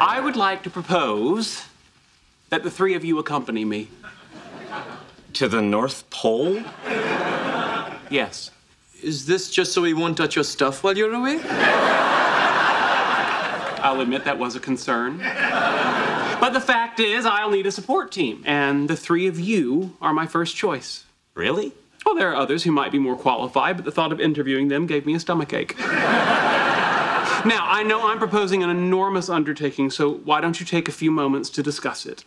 I would like to propose that the three of you accompany me. To the North Pole? Yes. Is this just so he won't touch your stuff while you're away? I'll admit that was a concern. But the fact is, I'll need a support team, and the three of you are my first choice. Really? Well, there are others who might be more qualified, but the thought of interviewing them gave me a stomachache. Now, I know I'm proposing an enormous undertaking, so why don't you take a few moments to discuss it?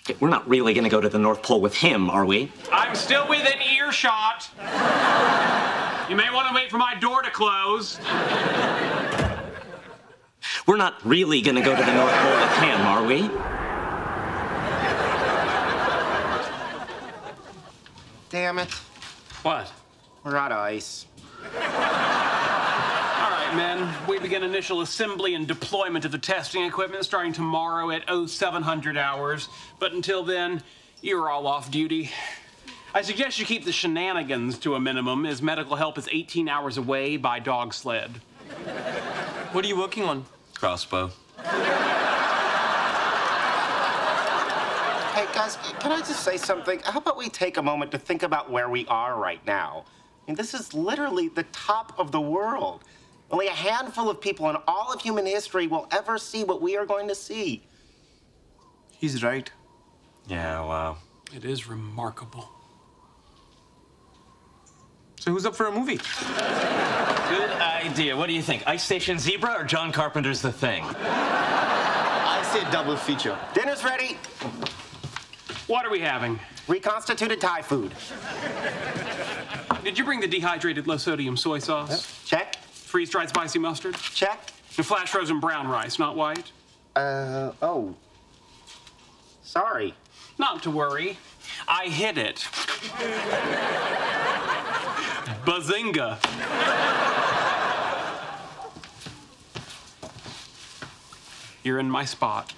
Okay, we're not really going to go to the North Pole with him, are we? I'm still within earshot. You may want to wait for my door to close. We're not really going to go to the North Pole with him, are we? Damn it. What? We're out of ice. All right, men. We begin initial assembly and deployment of the testing equipment starting tomorrow at 0700 hours. But until then, you're all off duty. I suggest you keep the shenanigans to a minimum, as medical help is 18 hours away by dog sled. What are you working on? Crossbow. Hey, guys, can I just say something? How about we take a moment to think about where we are right now? I mean, this is literally the top of the world. Only a handful of people in all of human history will ever see what we are going to see. He's right. Yeah, wow. It is remarkable. So who's up for a movie? Good idea. What do you think? Ice Station Zebra or John Carpenter's The Thing? I say double feature. Dinner's ready. What are we having? Reconstituted Thai food. Did you bring the dehydrated low-sodium soy sauce? Check. Freeze-dried spicy mustard? Check. And flash-frozen brown rice, not white? Oh. Sorry. Not to worry. I hid it. Bazinga. You're in my spot.